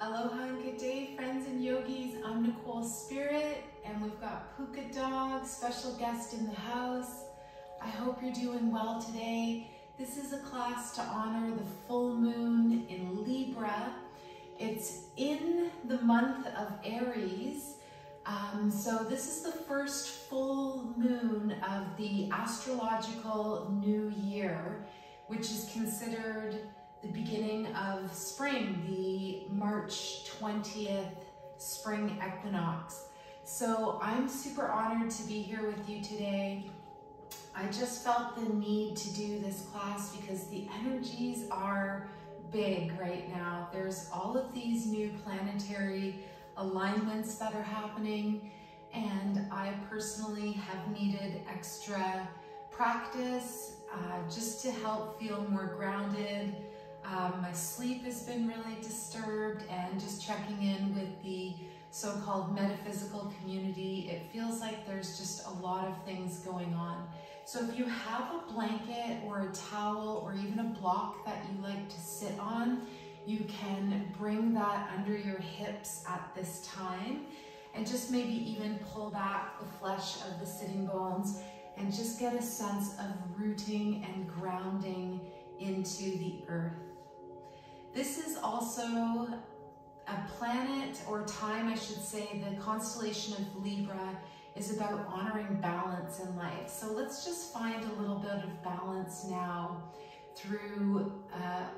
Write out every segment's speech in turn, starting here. Aloha and good day, friends and yogis. I'm Nicole Spirit, and we've got Puka Dog, special guest in the house. I hope you're doing well today. This is a class to honor the full moon in Libra. It's in the month of Aries, so this is the first full moon of the astrological new year, which is considered the beginning of spring, the March 20th spring equinox. So I'm super honored to be here with you today. I just felt the need to do this class because the energies are big right now. There's all of these new planetary alignments that are happening, and I personally have needed extra practice just to help feel more grounded. My sleep has been really disturbed, and just checking in with the so-called metaphysical community, it feels like there's just a lot of things going on. So if you have a blanket or a towel or even a block that you like to sit on, you can bring that under your hips at this time and just maybe even pull back the flesh of the sitting bones and just get a sense of rooting and grounding into the earth. This is also a planet or time, I should say. The constellation of Libra is about honoring balance in life. So let's just find a little bit of balance now through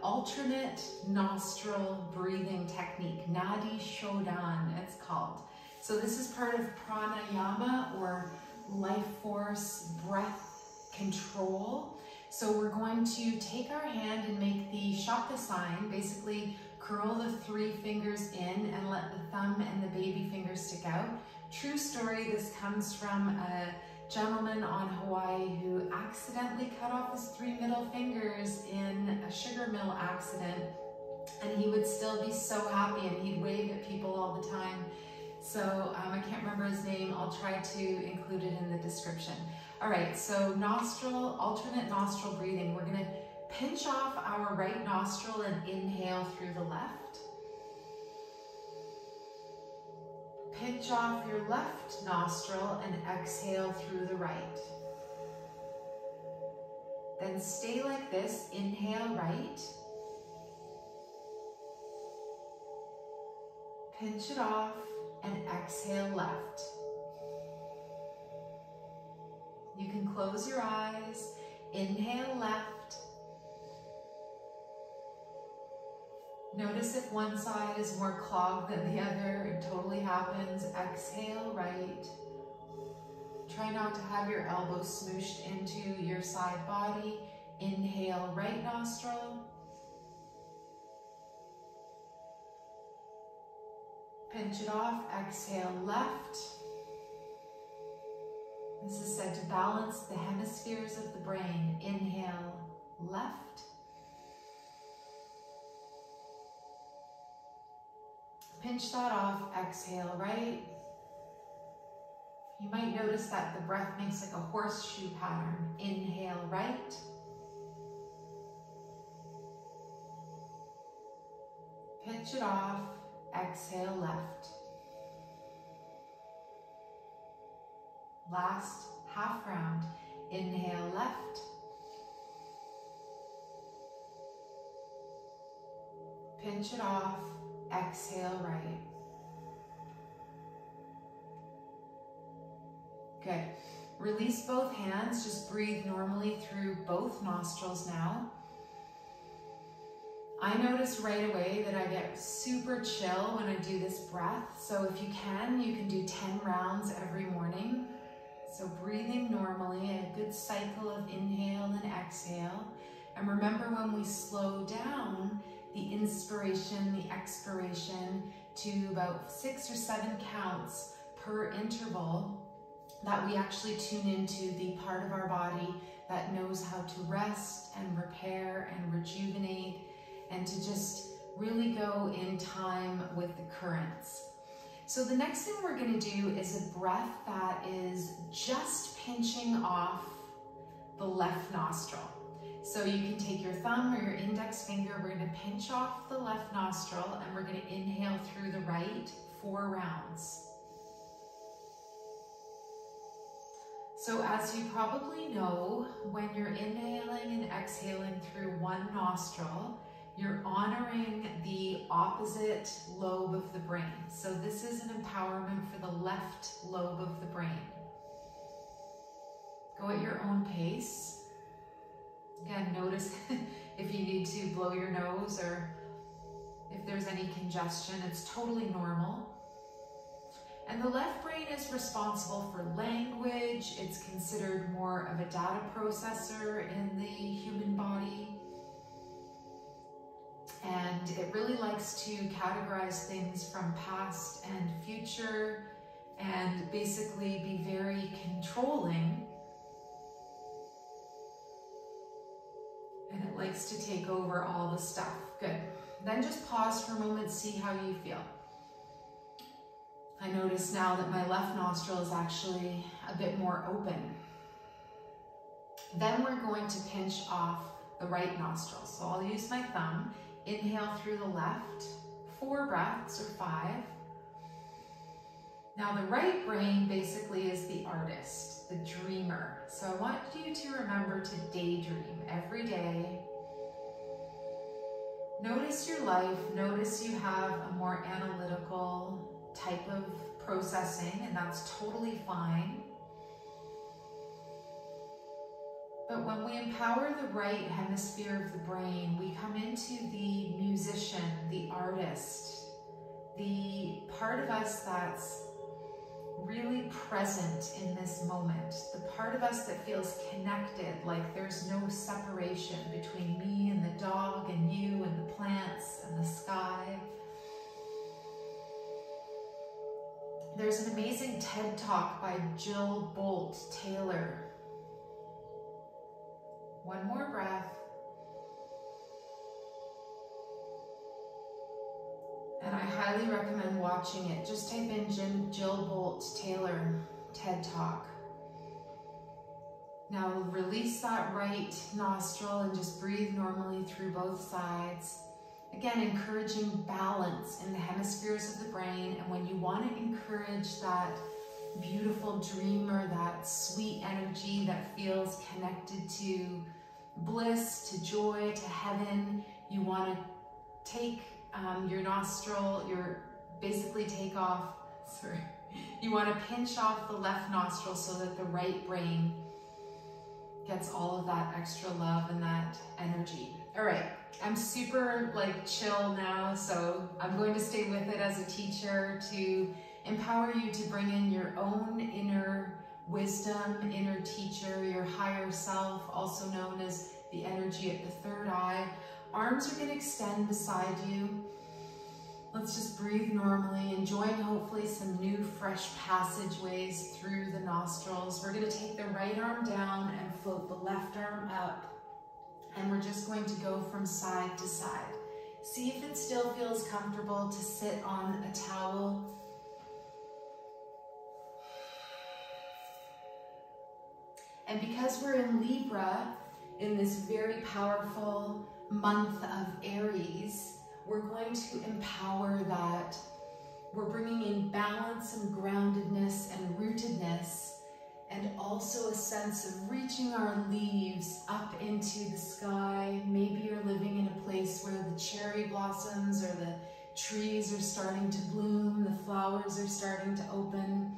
alternate nostril breathing technique, Nadi Shodan it's called. So this is part of pranayama, or life force breath control. So we're going to take our hand and make the shaka sign, basically curl the three fingers in and let the thumb and the baby finger stick out. True story, this comes from a gentleman on Hawaii who accidentally cut off his three middle fingers in a sugar mill accident, and he would still be so happy and he'd wave at people all the time. So I can't remember his name. I'll try to include it in the description. All right, so nostril, alternate nostril breathing. We're gonna pinch off our right nostril and inhale through the left. Pinch off your left nostril and exhale through the right. Then stay like this, inhale right. Pinch it off and exhale left. You can close your eyes, inhale left. Notice if one side is more clogged than the other, it totally happens. Exhale right. Try not to have your elbows smooshed into your side body. Inhale right nostril. Pinch it off, exhale left. This is said to balance the hemispheres of the brain. Inhale left. Pinch that off, exhale right. You might notice that the breath makes like a horseshoe pattern. Inhale right. Pinch it off, exhale left. Last half round. Inhale left. Pinch it off. Exhale right. Good. Release both hands. Just breathe normally through both nostrils now. I notice right away that I get super chill when I do this breath. So if you can do 10 rounds every morning. So breathing normally, a good cycle of inhale and exhale. And remember, when we slow down the inspiration, the expiration to about 6 or 7 counts per interval, that we actually tune into the part of our body that knows how to rest and repair and rejuvenate, and to just really go in time with the currents. So the next thing we're going to do is a breath that is just pinching off the left nostril. So you can take your thumb or your index finger, we're gonna pinch off the left nostril and we're gonna inhale through the right 4 rounds. So as you probably know, when you're inhaling and exhaling through one nostril, you're honoring the opposite lobe of the brain. So this is an empowerment for the left lobe of the brain. Go at your own pace. Again, notice if you need to blow your nose or if there's any congestion, it's totally normal. And the left brain is responsible for language. It's considered more of a data processor in the human body. And it really likes to categorize things from past and future and basically be very controlling. And it likes to take over all the stuff. Good. Then just pause for a moment, see how you feel. I notice now that my left nostril is actually a bit more open. Then we're going to pinch off the right nostril. So I'll use my thumb. Inhale through the left, 4 breaths or 5. Now the right brain basically is the artist, the dreamer. So I want you to remember to daydream every day. Notice your life, notice you have a more analytical type of processing, and that's totally fine. But when we empower the right hemisphere of the brain, we come into the musician, the artist, the part of us that's really present in this moment, the part of us that feels connected, like there's no separation between me and the dog and you and the plants and the sky. There's an amazing TED Talk by Jill Bolte Taylor. One more breath. And I highly recommend watching it. Just type in Jill Bolte Taylor TED Talk. Now release that right nostril and just breathe normally through both sides. Again, encouraging balance in the hemispheres of the brain. And when you want to encourage that beautiful dreamer, that sweet energy that feels connected to bliss, to joy, to heaven, you want to take you want to pinch off the left nostril so that the right brain gets all of that extra love and that energy. All right, I'm super chill now, so I'm going to stay with it as a teacher to empower you to bring in your own inner wisdom, inner teacher, your higher self, also known as the energy at the third eye. Arms are going to extend beside you. Let's just breathe normally, enjoying hopefully some new fresh passageways through the nostrils. We're going to take the right arm down and float the left arm up. And we're just going to go from side to side. See if it still feels comfortable to sit on a towel. And because we're in Libra, in this very powerful month of Aries, we're going to empower that. We're bringing in balance and groundedness and rootedness, and also a sense of reaching our leaves up into the sky. Maybe you're living in a place where the cherry blossoms or the trees are starting to bloom, the flowers are starting to open.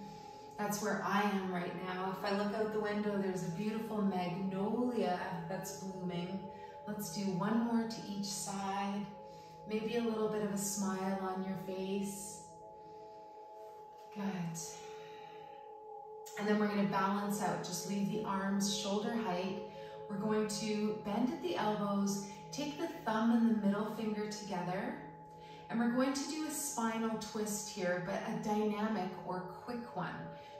That's where I am right now. If I look out the window, there's a beautiful magnolia that's blooming. Let's do one more to each side. Maybe a little bit of a smile on your face. Good. And then we're going to balance out. Just leave the arms shoulder height. We're going to bend at the elbows, take the thumb and the middle finger together. And we're going to do a spinal twist here, but a dynamic or quick one.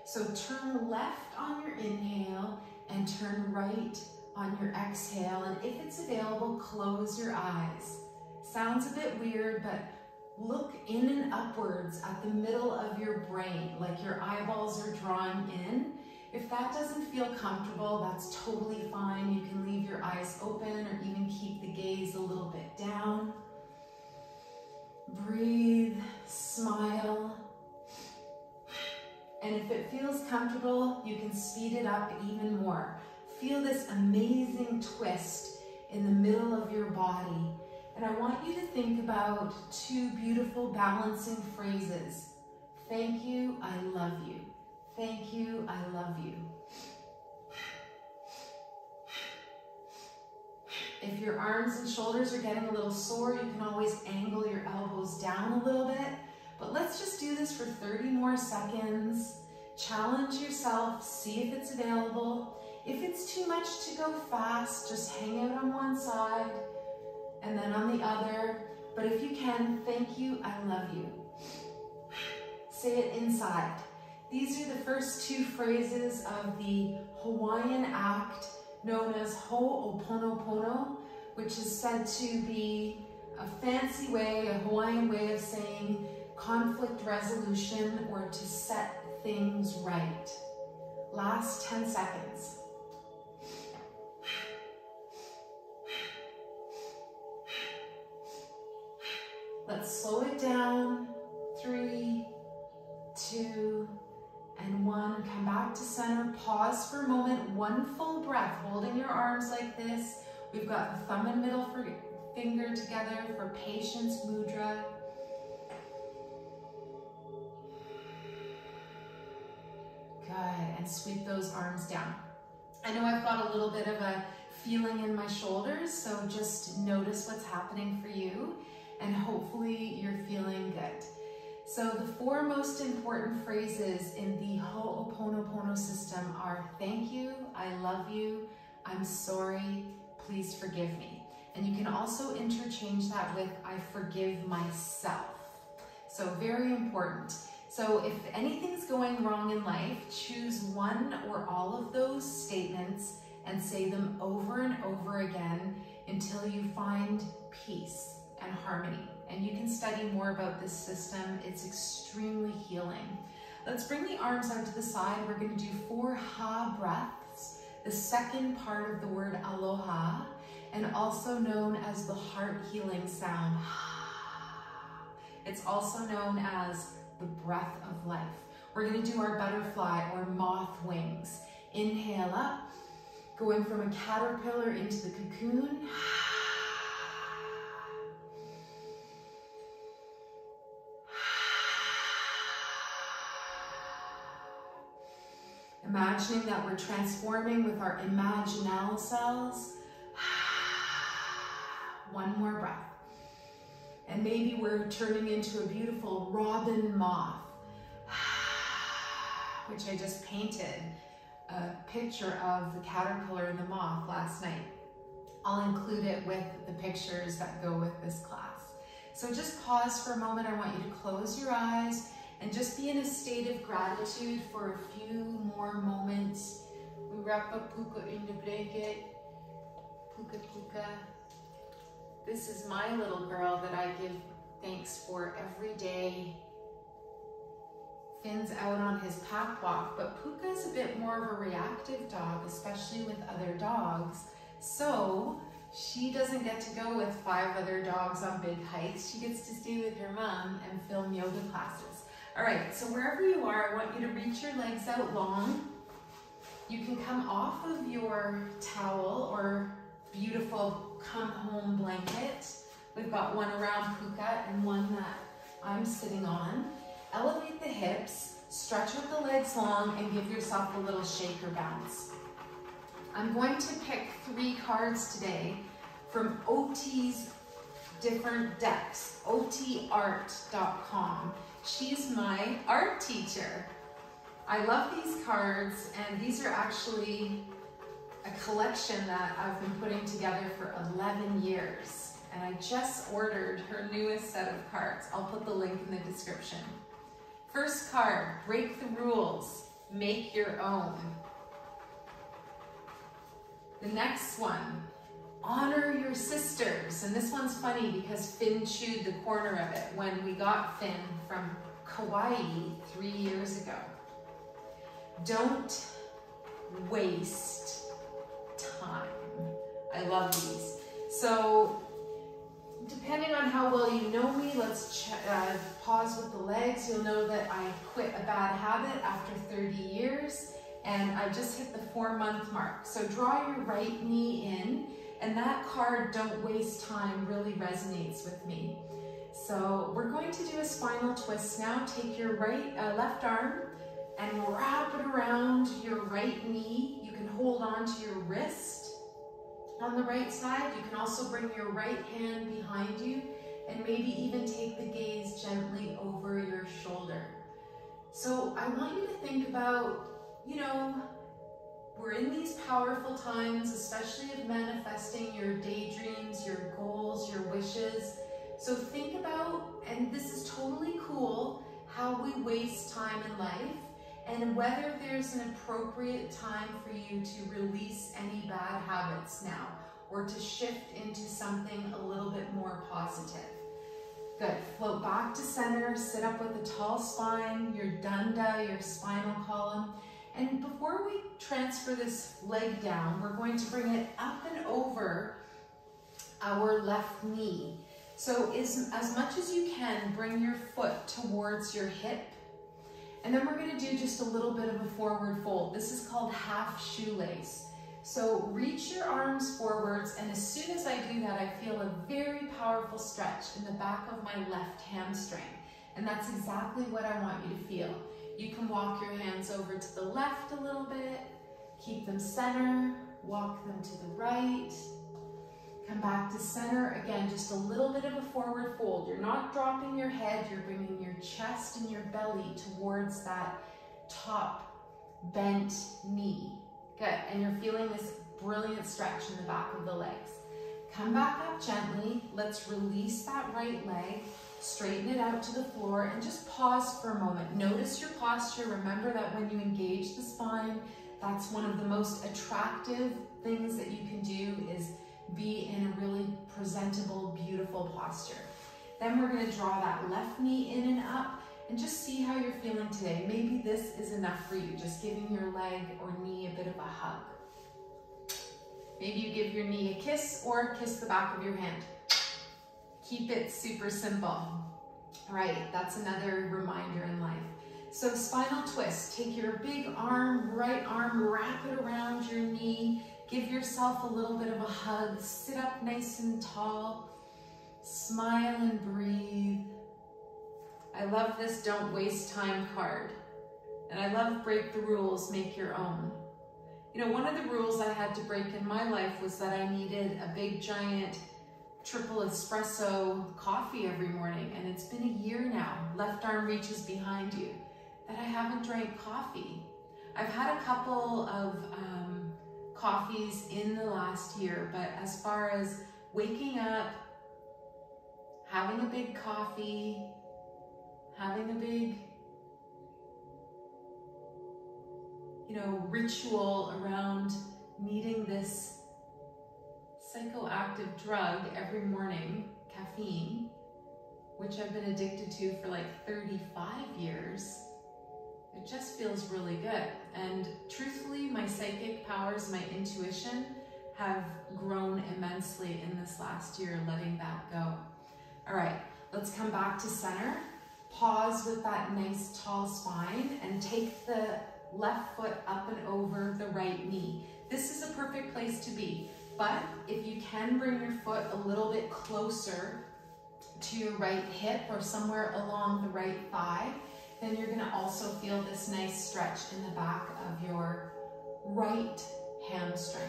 So turn left on your inhale and turn right on your exhale. And if it's available, close your eyes. Sounds a bit weird, but look in and upwards at the middle of your brain, like your eyeballs are drawn in. If that doesn't feel comfortable, that's totally fine. You can leave your eyes open or even keep the gaze a little bit down. Breathe, smile. And if it feels comfortable, you can speed it up even more. Feel this amazing twist in the middle of your body. And I want you to think about two beautiful balancing phrases. Thank you, I love you. Thank you, I love you. If your arms and shoulders are getting a little sore, you can always angle your elbows down a little bit. But let's just do this for 30 more seconds. Challenge yourself, see if it's available. If it's too much to go fast, just hang out on one side and then on the other. But if you can, thank you, I love you. Say it inside. These are the first two phrases of the Hawaiian act known as ho'oponopono, which is said to be a fancy way, a Hawaiian way of saying conflict resolution or to set things right. Last 10 seconds. Let's slow it down. 3, 2, and 1. Come back to center. Pause for a moment. One full breath, holding your arms like this. We've got the thumb and middle finger together for patience mudra. Good, and sweep those arms down. I know I've got a little bit of a feeling in my shoulders, so just notice what's happening for you, and hopefully you're feeling good. So the four most important phrases in the Ho'oponopono system are thank you, I love you, I'm sorry, please forgive me. And you can also interchange that with I forgive myself. So very important. So if anything's going wrong in life, choose one or all of those statements and say them over and over again until you find peace and harmony. And you can study more about this system. It's extremely healing. Let's bring the arms out to the side. We're going to do 4 ha breaths, the second part of the word aloha, and also known as the heart healing sound. It's also known as the breath of life. We're going to do our butterfly or moth wings. Inhale up, going from a caterpillar into the cocoon. Imagining that we're transforming with our imaginal selves. One more breath. And maybe we're turning into a beautiful robin moth, which I just painted a picture of the caterpillar and the moth last night. I'll include it with the pictures that go with this class. So just pause for a moment. I want you to close your eyes and just be in a state of gratitude for a few more moments. We wrap up Puka in the blanket. Puka, Puka. This is my little girl that I give thanks for every day. Finn's out on his pack walk, but Puka's a bit more of a reactive dog, especially with other dogs. So she doesn't get to go with 5 other dogs on big hikes. She gets to stay with her mom and film yoga classes. All right, so wherever you are, I want you to reach your legs out long. You can come off of your towel or beautiful come home blanket. We've got one around Puka and one that I'm sitting on. Elevate the hips, stretch with the legs long, and give yourself a little shake or bounce. I'm going to pick 3 cards today from OT's different decks, otart.com. She's my art teacher. I love these cards, and these are actually a collection that I've been putting together for 11 years, and I just ordered her newest set of cards. I'll put the link in the description. First card, break the rules, make your own. The next one, honor your sisters, and this one's funny because Finn chewed the corner of it when we got Finn from Kauai 3 years ago. Don't waste time. I love these. So depending on how well you know me, let's pause with the legs. You'll know that I quit a bad habit after 30 years and I just hit the 4-month mark. So draw your right knee in, and that card, Don't Waste Time, really resonates with me. So we're going to do a spinal twist now. Take your left arm and wrap it around your right knee. You can hold on to your wrist on the right side. You can also bring your right hand behind you and maybe even take the gaze gently over your shoulder. So I want you to think about, you know, we're in these powerful times, especially of manifesting your daydreams, your goals, your wishes. So think about, and this is totally cool, how we waste time in life, and whether there's an appropriate time for you to release any bad habits now, or to shift into something a little bit more positive. Good, float back to center, sit up with a tall spine, your dunda, your spinal column. And before we transfer this leg down, we're going to bring it up and over our left knee. So as much as you can, bring your foot towards your hip. And then we're going to do just a little bit of a forward fold. This is called half shoelace. So reach your arms forwards, and as soon as I do that, I feel a very powerful stretch in the back of my left hamstring. And that's exactly what I want you to feel. You can walk your hands over to the left a little bit, keep them center, walk them to the right, come back to center. Again, just a little bit of a forward fold. You're not dropping your head, you're bringing your chest and your belly towards that top bent knee. Good, and you're feeling this brilliant stretch in the back of the legs. Come back up gently. Let's release that right leg, straighten it out to the floor, and just pause for a moment. Notice your posture. Remember that when you engage the spine, that's one of the most attractive things that you can do, is be in a really presentable, beautiful posture. Then we're going to draw that left knee in and up, and just see how you're feeling today. Maybe this is enough for you, just giving your leg or knee a bit of a hug. Maybe you give your knee a kiss, or kiss the back of your hand. Keep it super simple. All right, that's another reminder in life. So spinal twist, take your big arm, right arm, wrap it around your knee. Give yourself a little bit of a hug. Sit up nice and tall. Smile and breathe. I love this Don't Waste Time card. And I love break the rules, make your own. You know, one of the rules I had to break in my life was that I needed a big giant triple espresso coffee every morning. And it's been a year now, left arm reaches behind you, that I haven't drank coffee. I've had a couple of coffees in the last year, but as far as waking up, having a big coffee, having a big, you know, ritual around needing this psychoactive drug every morning, caffeine, which I've been addicted to for like 35 years, it just feels really good. And truthfully, my psychic powers, my intuition have grown immensely in this last year, letting that go. All right, let's come back to center. Pause with that nice tall spine and take the left foot up and over the right knee. This is a perfect place to be, but if you can bring your foot a little bit closer to your right hip or somewhere along the right thigh, then you're going to also feel this nice stretch in the back of your right hamstring.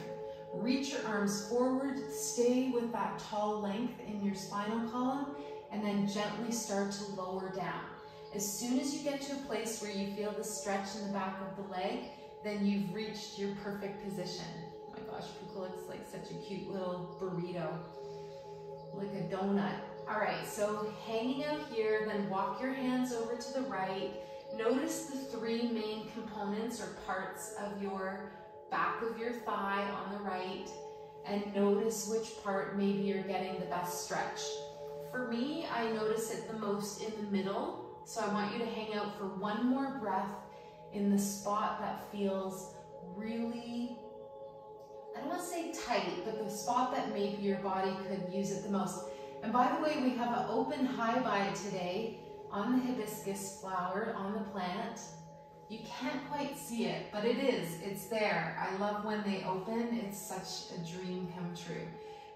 Reach your arms forward, stay with that tall length in your spinal column, and then gently start to lower down. As soon as you get to a place where you feel the stretch in the back of the leg, then you've reached your perfect position. Oh my gosh, Puka looks like such a cute little burrito, like a donut. All right, so hanging out here, then walk your hands over to the right. Notice the three main components or parts of your back of your thigh on the right, and notice which part maybe you're getting the best stretch. For me, I notice it the most in the middle, so I want you to hang out for one more breath in the spot that feels really, I don't want to say tight, but the spot that maybe your body could use it the most. And by the way, we have an open high bind today on the hibiscus flower on the plant. You can't quite see it, but it is, it's there. I love when they open, it's such a dream come true.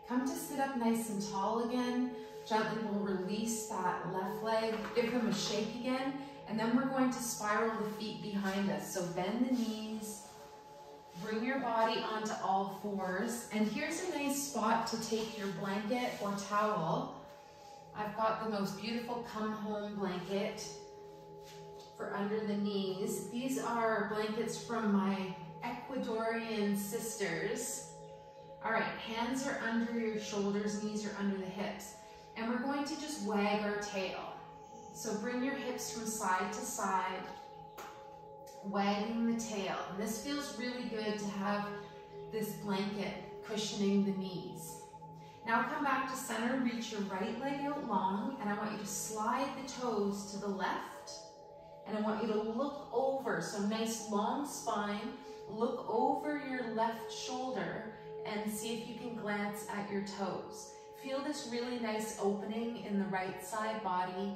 Come to sit up nice and tall again. Gently we'll release that left leg, give them a shake again, and then we're going to spiral the feet behind us. So bend the knees, bring your body onto all fours, and here's a nice spot to take your blanket or towel. I've got the most beautiful come home blanket for under the knees. These are blankets from my Ecuadorian sisters. All right, hands are under your shoulders, knees are under the hips. And we're going to just wag our tail. So bring your hips from side to side, wagging the tail. And this feels really good to have this blanket cushioning the knees. Now come back to center, reach your right leg out long, and I want you to slide the toes to the left. And I want you to look over, so nice long spine, look over your left shoulder and see if you can glance at your toes. Feel this really nice opening in the right side body.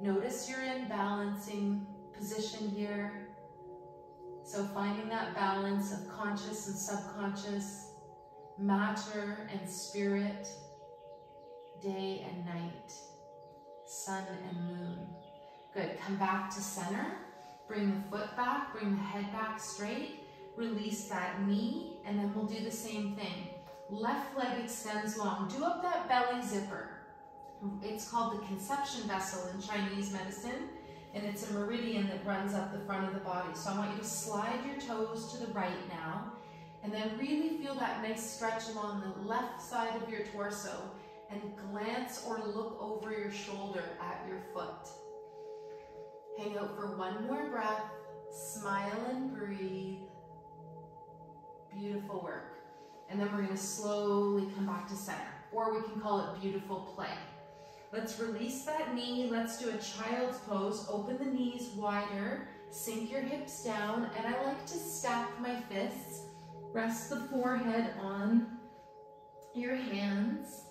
Notice you're in balancing position here. So finding that balance of conscious and subconscious, matter and spirit, day and night, sun and moon. Good, come back to center, bring the foot back, bring the head back straight, release that knee, and then we'll do the same thing. Left leg extends long, do up that belly zipper. It's called the conception vessel in Chinese medicine, and it's a meridian that runs up the front of the body. So I want you to slide your toes to the right now, and then really feel that nice stretch along the left side of your torso, and glance or look over your shoulder at your foot. Hang out for one more breath, smile and breathe. Beautiful work. And then we're going to slowly come back to center, or we can call it beautiful play. Let's release that knee, let's do a child's pose, open the knees wider, sink your hips down, and I like to stack my fists, rest the forehead on your hands,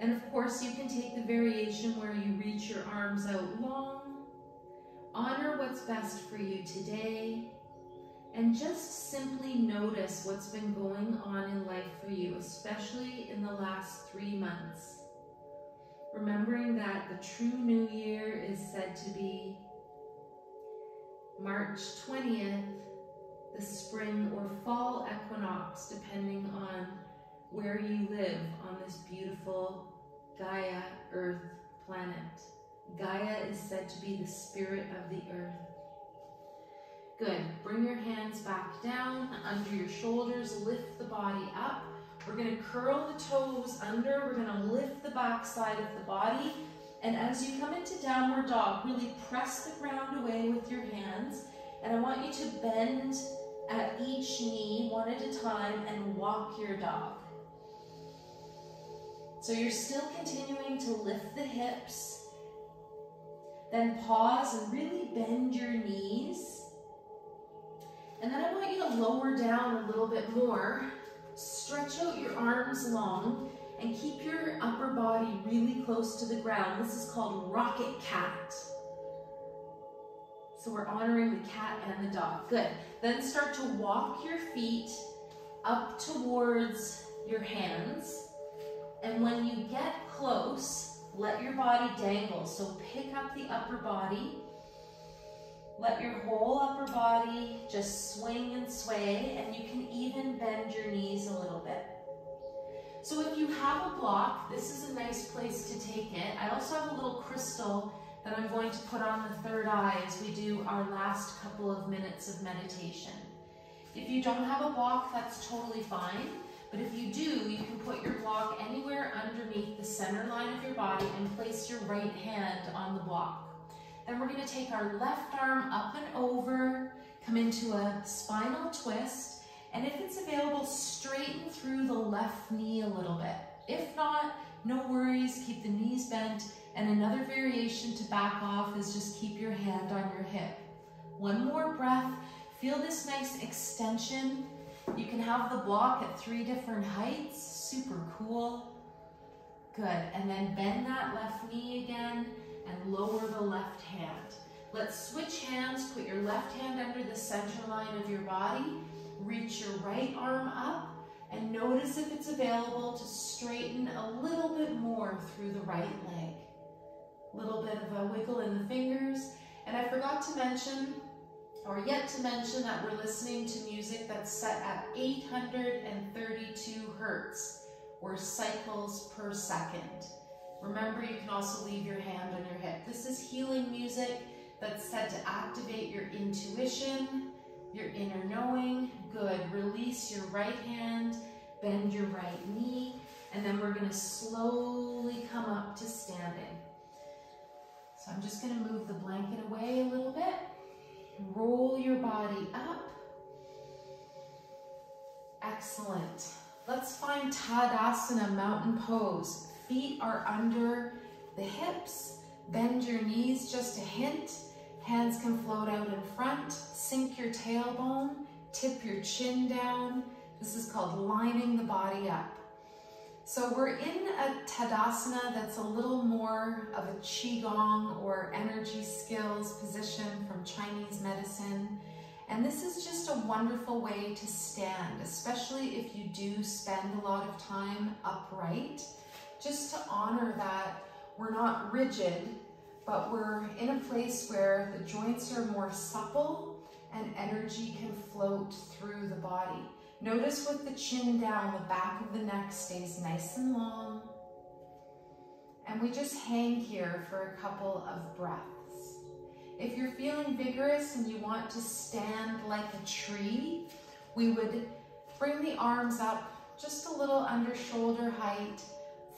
and of course you can take the variation where you reach your arms out long. Honor what's best for you today, and just simply notice what's been going on in life for you, especially in the last 3 months. Remembering that the true new year is said to be March 20th, the spring or fall equinox, depending on where you live on this beautiful Gaia Earth planet. Gaia is said to be the spirit of the earth. Good, bring your hands back down under your shoulders, lift the body up. We're gonna curl the toes under, we're gonna lift the back side of the body. And as you come into downward dog, really press the ground away with your hands. And I want you to bend at each knee, one at a time, and walk your dog. So you're still continuing to lift the hips. Then pause and really bend your knees. And then I want you to lower down a little bit more. Stretch out your arms long and keep your upper body really close to the ground. This is called rocket cat. So we're honoring the cat and the dog. Good. Then start to walk your feet up towards your hands. And when you get close, let your body dangle, so pick up the upper body. Let your whole upper body just swing and sway, and you can even bend your knees a little bit. So if you have a block, this is a nice place to take it. I also have a little crystal that I'm going to put on the third eye as we do our last couple of minutes of meditation. If you don't have a block, that's totally fine. But if you do, you can put your block anywhere underneath the center line of your body and place your right hand on the block. Then we're going to take our left arm up and over, come into a spinal twist, and if it's available, straighten through the left knee a little bit. If not, no worries, keep the knees bent, and another variation to back off is just keep your hand on your hip. One more breath. Feel this nice extension. You can have the block at 3 different heights. Super cool. Good. And then bend that left knee again and lower the left hand. Let's switch hands. Put your left hand under the center line of your body. Reach your right arm up and notice if it's available to straighten a little bit more through the right leg. A little bit of a wiggle in the fingers. And I forgot to mention, or yet to mention, that we're listening to music that's set at 832 hertz, or cycles per second. Remember, you can also leave your hand on your hip. This is healing music that's said to activate your intuition, your inner knowing. Good. Release your right hand, bend your right knee, and then we're going to slowly come up to standing. So I'm just going to move the blanket away a little bit. Roll your body up. Excellent. Let's find Tadasana, mountain pose. Feet are under the hips. Bend your knees just a hint. Hands can float out in front. Sink your tailbone. Tip your chin down. This is called lining the body up. So we're in a Tadasana that's a little more of a qigong or energy skills position from Chinese medicine. And this is just a wonderful way to stand, especially if you do spend a lot of time upright, just to honor that we're not rigid, but we're in a place where the joints are more supple and energy can float through the body. Notice with the chin down, the back of the neck stays nice and long. And we just hang here for a couple of breaths. If you're feeling vigorous and you want to stand like a tree, we would bring the arms up just a little under shoulder height.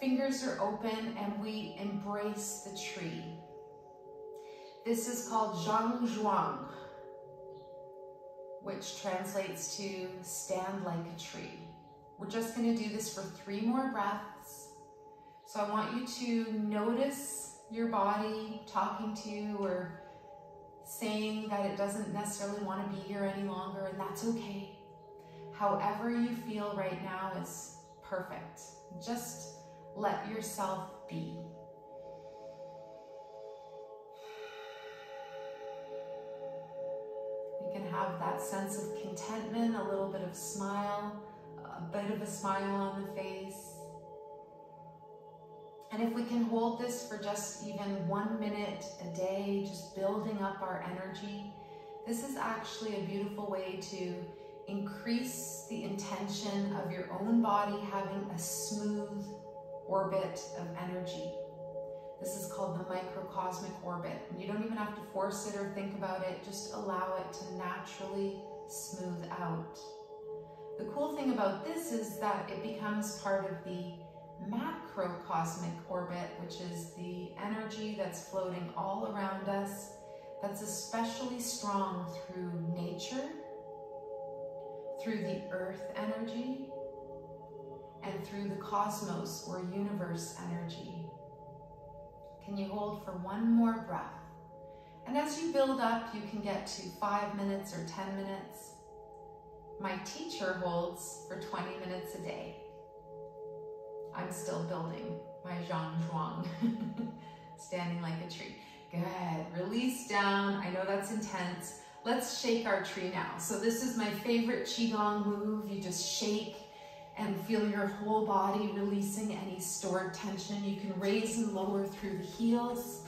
Fingers are open and we embrace the tree. This is called Zhang Zhuang, which translates to stand like a tree. We're just going to do this for 3 more breaths. So I want you to notice your body talking to you or saying that it doesn't necessarily want to be here any longer, and that's okay. However you feel right now is perfect. Just let yourself be. You can have that sense of contentment, a little bit of smile, a bit of a smile on the face. And if we can hold this for just even 1 minute a day, just building up our energy, this is actually a beautiful way to increase the intention of your own body having a smooth orbit of energy. This is called the microcosmic orbit. You don't even have to force it or think about it. Just allow it to naturally smooth out. The cool thing about this is that it becomes part of the macrocosmic orbit, which is the energy that's floating all around us, that's especially strong through nature, through the earth energy, and through the cosmos or universe energy. Can you hold for 1 more breath? And as you build up, you can get to 5 minutes or 10 minutes. My teacher holds for 20 minutes a day. I'm still building my Zhang Zhuang, standing like a tree. Good, release down. I know that's intense. Let's shake our tree now. So this is my favorite qigong move. You just shake and feel your whole body releasing any stored tension. You can raise and lower through the heels.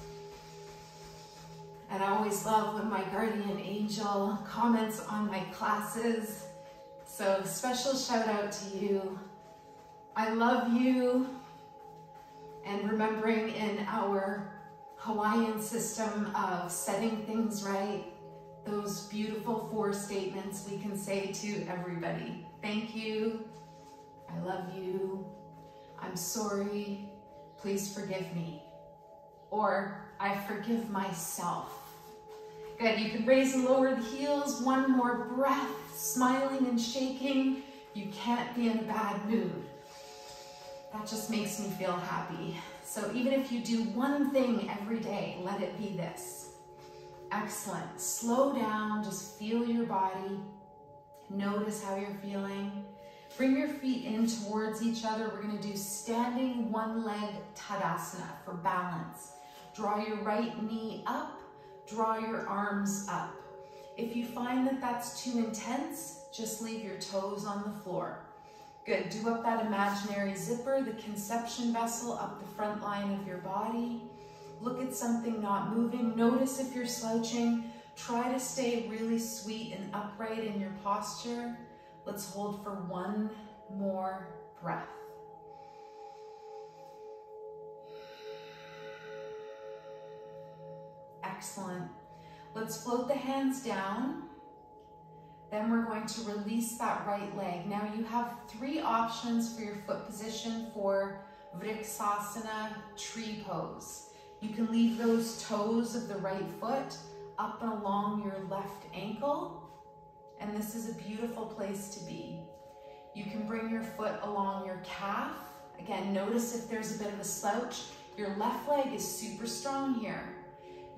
And I always love when my guardian angel comments on my classes. So special shout out to you. I love you. And remembering in our Hawaiian system of setting things right, those beautiful 4 statements we can say to everybody. Thank you. I love you, I'm sorry, please forgive me, or I forgive myself. Good, you can raise and lower the heels, 1 more breath, smiling and shaking. You can't be in a bad mood. That just makes me feel happy. So even if you do 1 thing every day, let it be this. Excellent. Slow down. Just feel your body. Notice how you're feeling. Bring your feet in towards each other. We're going to do standing one leg Tadasana for balance. Draw your right knee up. Draw your arms up. If you find that that's too intense, just leave your toes on the floor. Good. Do up that imaginary zipper, the conception vessel, up the front line of your body. Look at something not moving. Notice if you're slouching. Try to stay really sweet and upright in your posture. Let's hold for one more breath. Excellent. Let's float the hands down. Then we're going to release that right leg. Now you have three options for your foot position for Vrikshasana tree pose. You can leave those toes of the right foot up and along your left ankle. And this is a beautiful place to be. You can bring your foot along your calf. Again, notice if there's a bit of a slouch. Your left leg is super strong here.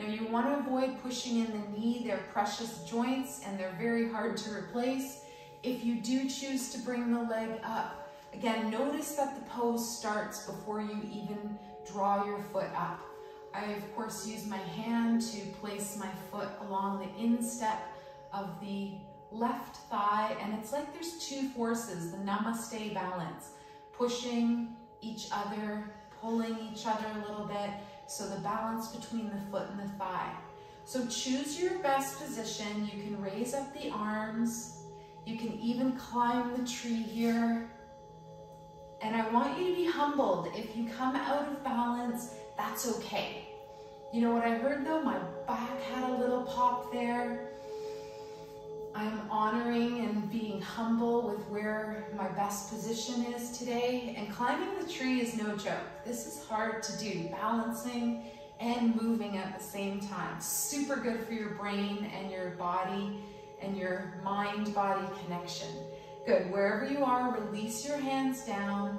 Now you want to avoid pushing in the knee. They're precious joints and they're very hard to replace. If you do choose to bring the leg up, again, notice that the pose starts before you even draw your foot up. I, of course, use my hand to place my foot along the instep of the left thigh, and it's like there's two forces, the namaste balance, pushing each other, pulling each other a little bit, so the balance between the foot and the thigh. So choose your best position. You can raise up the arms, you can even climb the tree here, and I want you to be humbled. If you come out of balance, that's okay. You know what I heard though? My back had a little pop there. I'm honoring and being humble with where my best position is today. And climbing the tree is no joke. This is hard to do, balancing and moving at the same time. Super good for your brain and your body and your mind-body connection. Good, wherever you are, release your hands down.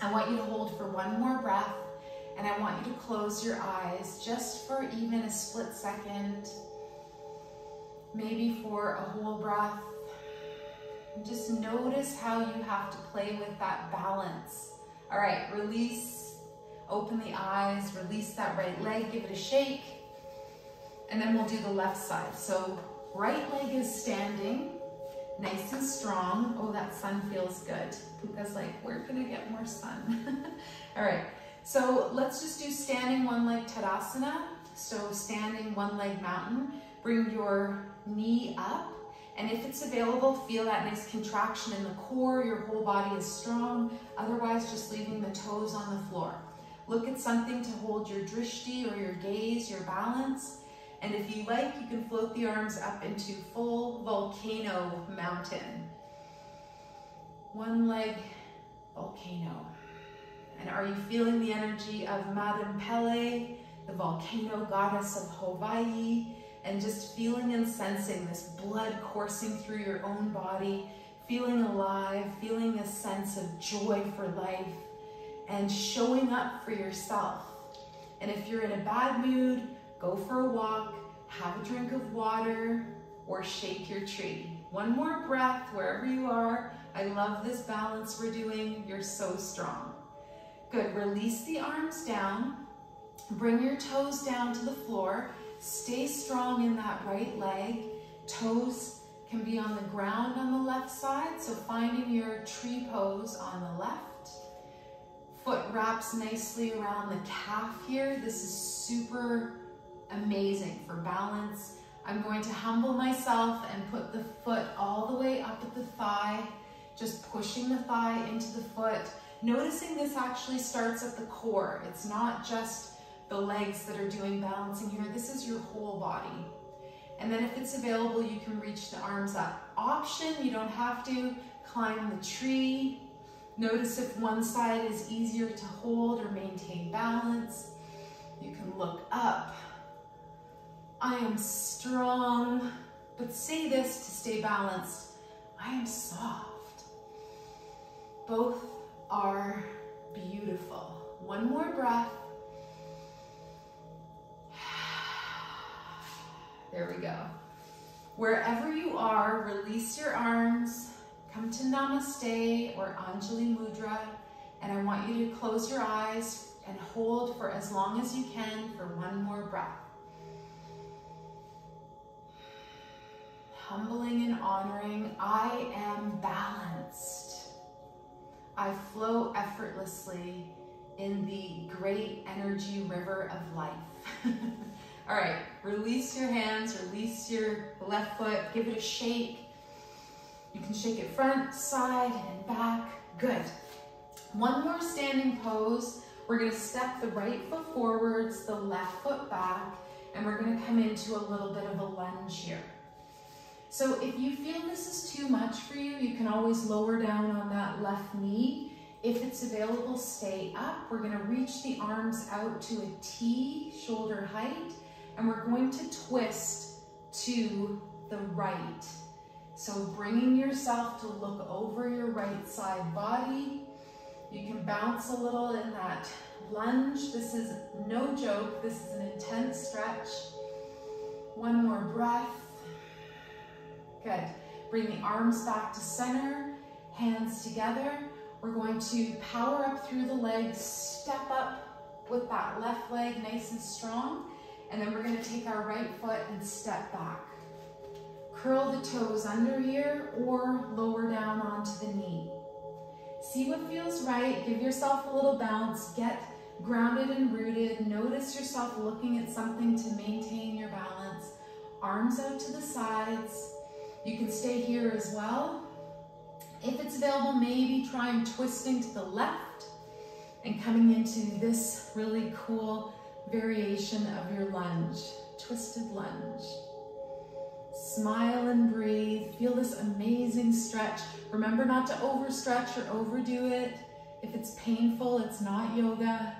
I want you to hold for one more breath, and I want you to close your eyes just for even a split second. Maybe for a whole breath. Just notice how you have to play with that balance. All right, release, open the eyes, release that right leg, give it a shake, and then we'll do the left side. So right leg is standing, nice and strong. Oh, that sun feels good. Puka's like, where can I get more sun? All right, so let's just do standing one leg Tadasana. So standing one leg mountain. Bring your knee up, and if it's available, feel that nice contraction in the core. Your whole body is strong. Otherwise, just leaving the toes on the floor. Look at something to hold your drishti or your gaze, your balance. And if you like, you can float the arms up into full volcano mountain. One leg volcano. And are you feeling the energy of Madame Pele, the volcano goddess of Hawaii? And just feeling and sensing this blood coursing through your own body, feeling alive, feeling a sense of joy for life, and showing up for yourself. And if you're in a bad mood, go for a walk, have a drink of water, or shake your tree. One more breath, wherever you are. I love this balance we're doing. You're so strong. Good, release the arms down. Bring your toes down to the floor. Stay strong in that right leg. Toes can be on the ground on the left side, so finding your tree pose on the left. Foot wraps nicely around the calf here. This is super amazing for balance. I'm going to humble myself and put the foot all the way up at the thigh, just pushing the thigh into the foot. Noticing this actually starts at the core. It's not just the legs that are doing balancing here. This is your whole body. And then if it's available, you can reach the arms up. Option, you don't have to climb the tree. Notice if one side is easier to hold or maintain balance. You can look up. I am strong, but say this to stay balanced. I am soft. Both are beautiful. One more breath. There we go. Wherever you are, release your arms, come to Namaste or Anjali Mudra, and I want you to close your eyes and hold for as long as you can for one more breath. Humbling and honoring, I am balanced. I flow effortlessly in the great energy river of life. All right, release your hands, release your left foot, give it a shake. You can shake it front, side, and back. Good. One more standing pose. We're gonna step the right foot forwards, the left foot back, and we're gonna come into a little bit of a lunge here. So if you feel this is too much for you, you can always lower down on that left knee. If it's available, stay up. We're gonna reach the arms out to a T, shoulder height, and we're going to twist to the right. So bringing yourself to look over your right side body. You can bounce a little in that lunge. This is no joke. This is an intense stretch. One more breath. Good. Bring the arms back to center, hands together. We're going to power up through the legs, step up with that left leg nice and strong. And then we're going to take our right foot and step back. Curl the toes under here or lower down onto the knee. See what feels right, give yourself a little bounce, get grounded and rooted, notice yourself looking at something to maintain your balance. Arms out to the sides. You can stay here as well. If it's available, maybe try and twisting to the left and coming into this really cool variation of your lunge, twisted lunge. Smile and breathe. Feel this amazing stretch. Remember not to overstretch or overdo it. If it's painful, it's not yoga.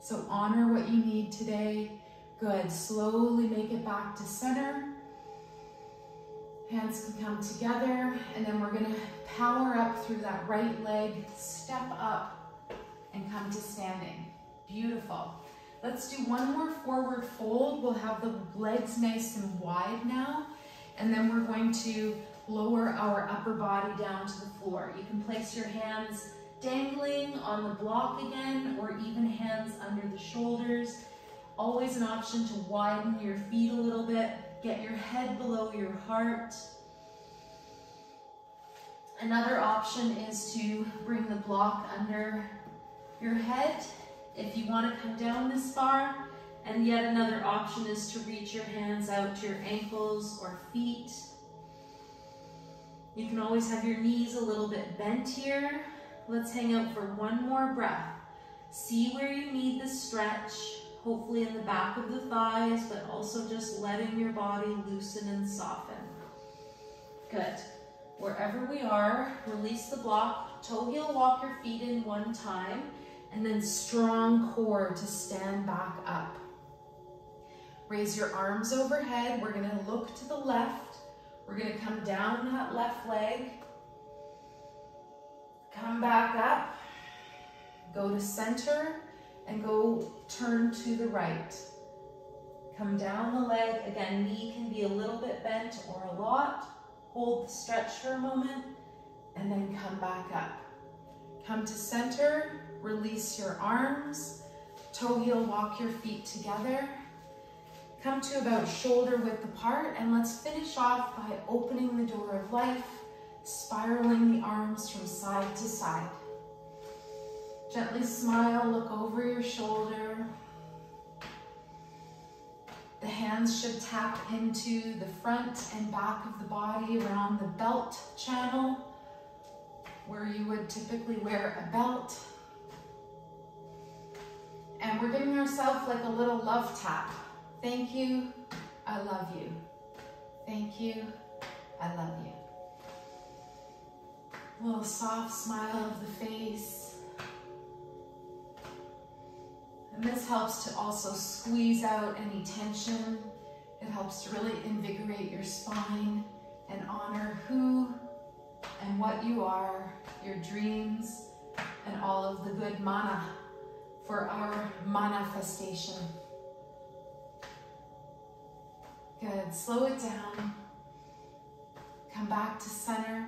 So honor what you need today. Good. Slowly make it back to center. Hands can come together, and then we're going to power up through that right leg, step up, and come to standing. Beautiful. Let's do one more forward fold. We'll have the legs nice and wide now. And then we're going to lower our upper body down to the floor. You can place your hands dangling on the block again, or even hands under the shoulders. Always an option to widen your feet a little bit. Get your head below your heart. Another option is to bring the block under your head. If you want to come down this far, and yet another option is to reach your hands out to your ankles or feet. You can always have your knees a little bit bent here. Let's hang out for one more breath. See where you need the stretch, hopefully in the back of the thighs, but also just letting your body loosen and soften. Good. Wherever we are, release the block. Toe heel walk your feet in one time. And then strong core to stand back up. Raise your arms overhead. We're going to look to the left. We're going to come down that left leg. Come back up. Go to center and go turn to the right. Come down the leg. Again, knee can be a little bit bent or a lot. Hold the stretch for a moment and then come back up. Come to center. Release your arms, toe heel walk your feet together. Come to about shoulder width apart, and let's finish off by opening the door of life, spiraling the arms from side to side. Gently smile, look over your shoulder. The hands should tap into the front and back of the body around the belt channel, where you would typically wear a belt. And we're giving ourselves like a little love tap. Thank you, I love you. Thank you, I love you. A little soft smile of the face. And this helps to also squeeze out any tension. It helps to really invigorate your spine and honor who and what you are, your dreams, and all of the good mana for our manifestation. Good, slow it down. Come back to center.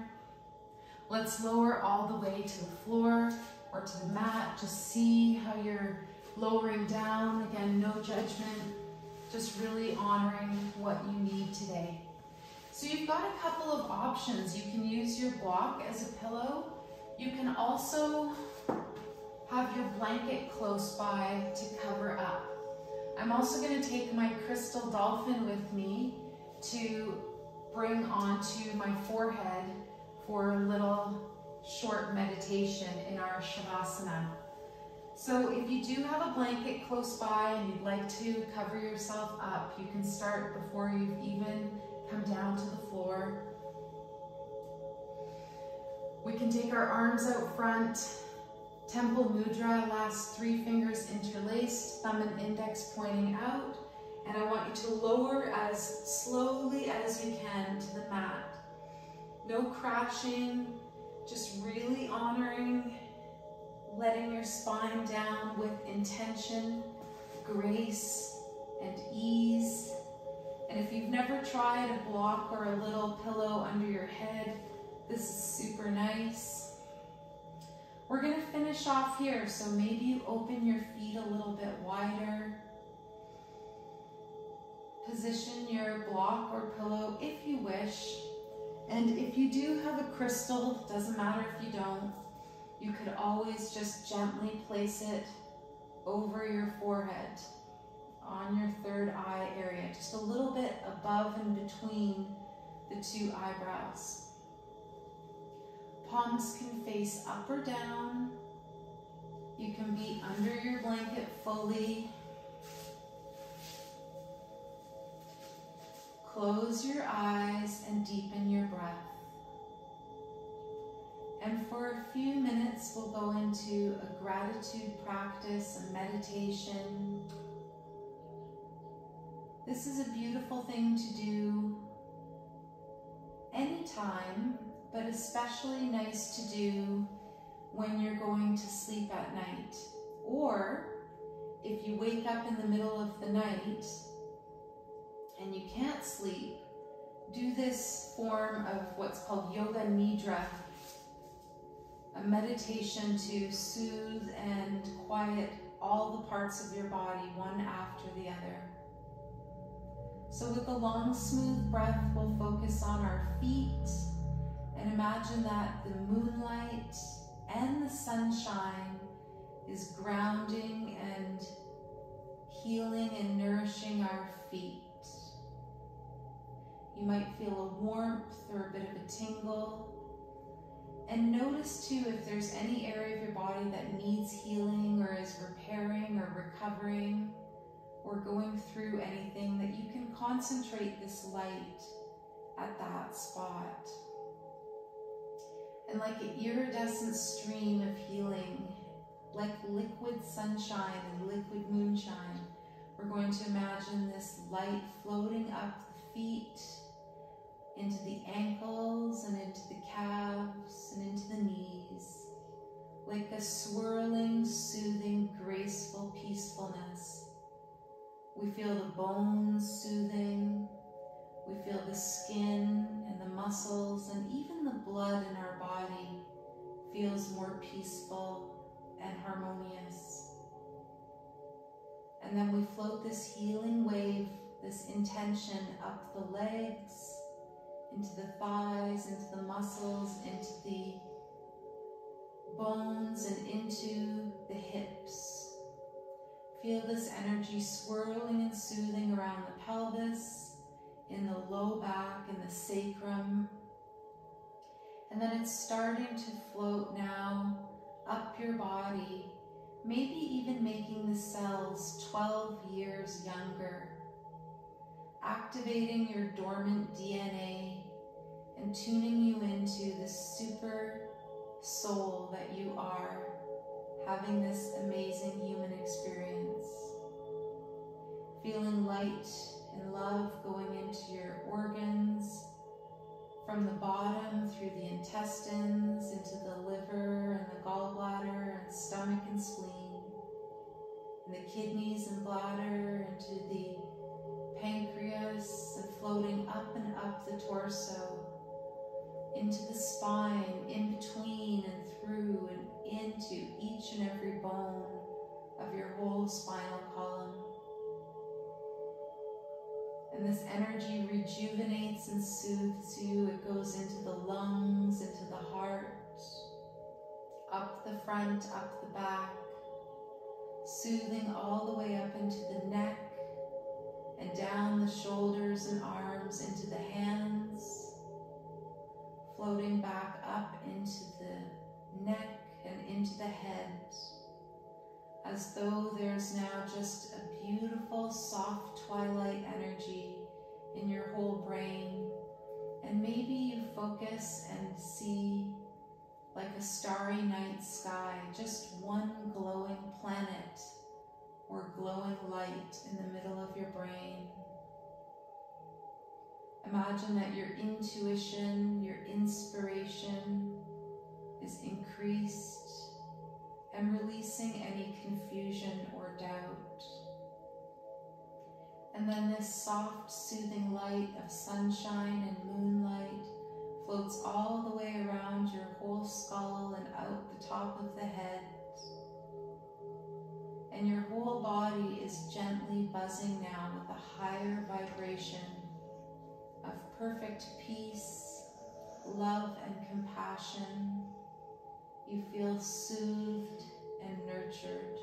Let's lower all the way to the floor or to the mat. Just see how you're lowering down. Again, no judgment. Just really honoring what you need today. So you've got a couple of options. You can use your block as a pillow. You can also have your blanket close by to cover up. I'm also going to take my crystal dolphin with me to bring onto my forehead for a little short meditation in our Shavasana. So if you do have a blanket close by and you'd like to cover yourself up, you can start before you've even come down to the floor. We can take our arms out front, temple mudra, last three fingers interlaced, thumb and index pointing out, and I want you to lower as slowly as you can to the mat. No crashing, just really honoring, letting your spine down with intention, grace, and ease. And if you've never tried a block or a little pillow under your head, this is super nice. We're going to finish off here, so maybe you open your feet a little bit wider. Position your block or pillow if you wish. And if you do have a crystal, it doesn't matter if you don't, you could always just gently place it over your forehead, on your third eye area, just a little bit above and between the two eyebrows. Palms can face up or down. You can be under your blanket fully. Close your eyes and deepen your breath. And for a few minutes, we'll go into a gratitude practice, a meditation. This is a beautiful thing to do anytime, but especially nice to do when you're going to sleep at night. Or if you wake up in the middle of the night and you can't sleep, do this form of what's called Yoga Nidra, a meditation to soothe and quiet all the parts of your body, one after the other. So with a long, smooth breath, we'll focus on our feet. And imagine that the moonlight and the sunshine is grounding and healing and nourishing our feet. You might feel a warmth or a bit of a tingle. And notice too if there's any area of your body that needs healing or is repairing or recovering or going through anything, that you can concentrate this light at that spot. And like an iridescent stream of healing, like liquid sunshine and liquid moonshine, we're going to imagine this light floating up the feet, into the ankles and into the calves and into the knees, like a swirling, soothing, graceful peacefulness. We feel the bones soothing. We feel the skin and the muscles and even the blood in our body feels more peaceful and harmonious. And then we float this healing wave, this intention up the legs, into the thighs, into the muscles, into the bones and into the hips. Feel this energy swirling and soothing around the pelvis, in the low back, in the sacrum. And then it's starting to float now up your body, maybe even making the cells 12 years younger, activating your dormant DNA and tuning you into the super soul that you are, having this amazing human experience. Feeling light and love going into your organs, from the bottom through the intestines, into the liver and the gallbladder and stomach and spleen, and the kidneys and bladder, into the pancreas and up the torso, into the spine, in between and through and into each and every bone of your whole spinal column. And this energy rejuvenates and soothes you. It goes into the lungs, into the heart, up the front, up the back, soothing all the way up into the neck and down the shoulders and arms, into the hands, floating back up into the neck and into the head, as though there's now just a beautiful soft twilight energy in your whole brain. And maybe you focus and see, like a starry night sky, just one glowing planet or glowing light in the middle of your brain. Imagine that your intuition, your inspiration is increased and releasing any confusion or doubt. And then this soft, soothing light of sunshine and moonlight floats all the way around your whole skull and out the top of the head. And your whole body is gently buzzing now with a higher vibration of perfect peace, love, and compassion. You feel soothed and nurtured,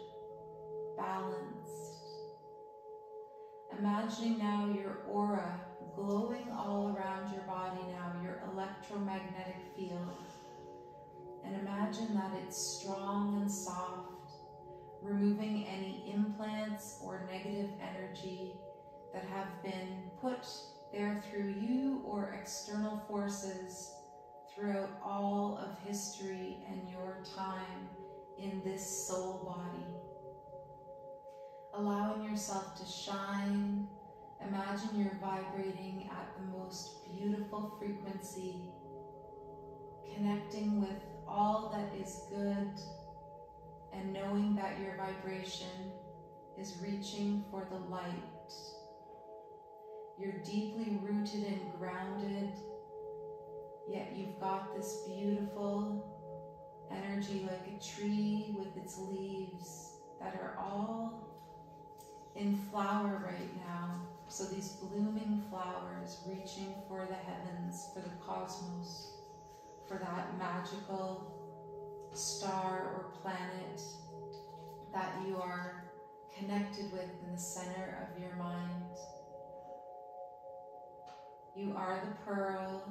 balanced. Imagining now your aura glowing all around your body now, your electromagnetic field. And imagine that it's strong and soft, removing any implants or negative energy that have been put there through you or external forces throughout all of history and your time in this soul body. Allowing yourself to shine. Imagine you're vibrating at the most beautiful frequency, connecting with all that is good, and knowing that your vibration is reaching for the light. You're deeply rooted and grounded, yet you've got this beautiful energy like a tree with its leaves that are all in flower right now. So these blooming flowers reaching for the heavens, for the cosmos, for that magical star or planet that you are connected with in the center of your mind. You are the pearl,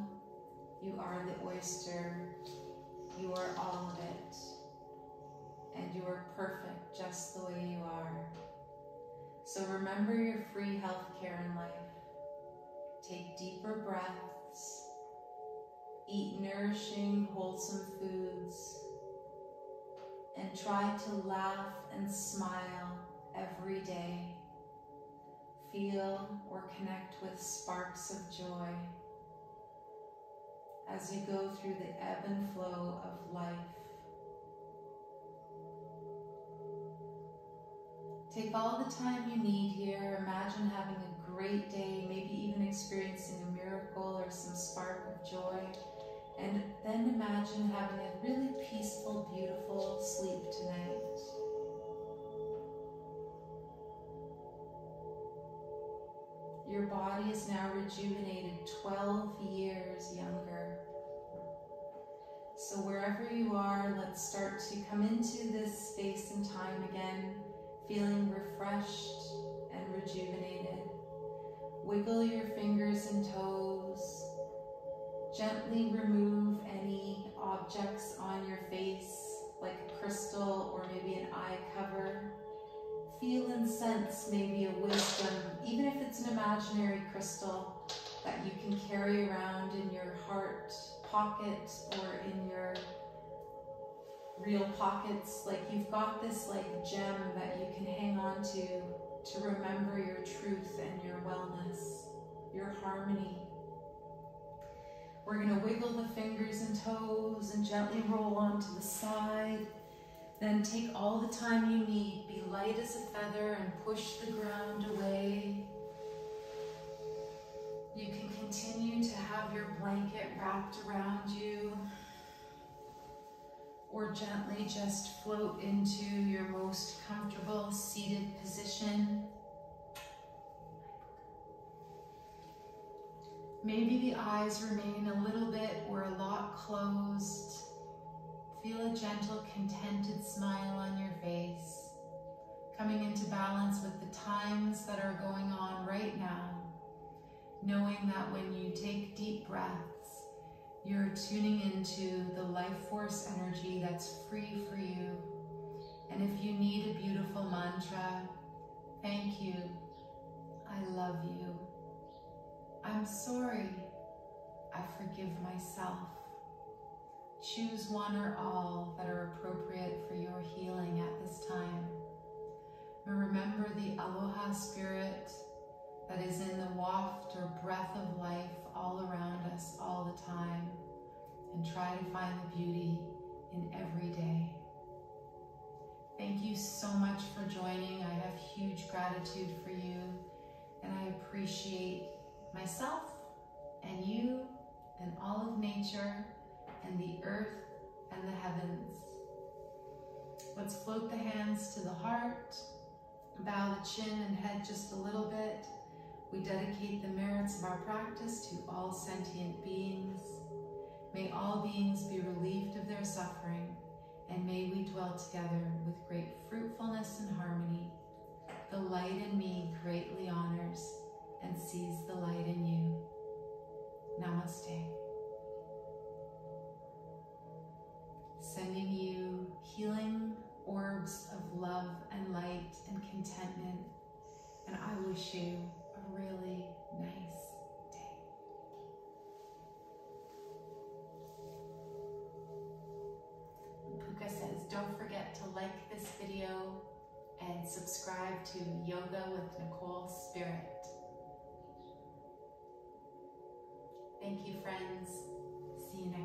you are the oyster, you are all of it, and you are perfect just the way you are. So remember your free healthcare in life. Take deeper breaths. Eat nourishing, wholesome foods. And try to laugh and smile every day. Feel or connect with sparks of joy as you go through the ebb and flow of life. Take all the time you need here. Imagine having a great day, maybe even experiencing a miracle or some spark of joy. And then imagine having a really peaceful, beautiful sleep tonight. Your body is now rejuvenated 12 years younger. So wherever you are, let's start to come into this space and time again, feeling refreshed and rejuvenated. Wiggle your fingers and toes. Gently remove any objects on your face, like a crystal or maybe an eye cover. Feel and sense maybe a wisdom, even if it's an imaginary crystal, that you can carry around in your heart pocket or in your real pockets. Like you've got this like gem that you can hang on to remember your truth and your wellness, your harmony. We're going to wiggle the fingers and toes and gently roll onto the side. Then take all the time you need. Be light as a feather and push the ground away. You can continue to have your blanket wrapped around you, or gently just float into your most comfortable seated position. Maybe the eyes remain a little bit or a lot closed. Feel a gentle, contented smile on your face, coming into balance with the times that are going on right now, knowing that when you take deep breaths, you're tuning into the life force energy that's free for you. And if you need a beautiful mantra, thank you, I love you, I'm sorry, I forgive myself. Choose one or all that are appropriate for your healing at this time. And remember the aloha spirit that is in the waft or breath of life all around us all the time, and try to find the beauty in every day. Thank you so much for joining. I have huge gratitude for you, and I appreciate myself and you and all of nature and the earth and the heavens. Let's float the hands to the heart, bow the chin and head just a little bit. We dedicate the merits of our practice to all sentient beings. May all beings be relieved of their suffering, and may we dwell together with great fruitfulness and harmony. The light in me greatly honors and sees the light in you. Namaste. Sending you healing orbs of love and light and contentment, and I wish you a really nice day. Puka says, don't forget to like this video and subscribe to Yoga with Nicole Spirit. Thank you, friends. See you next time.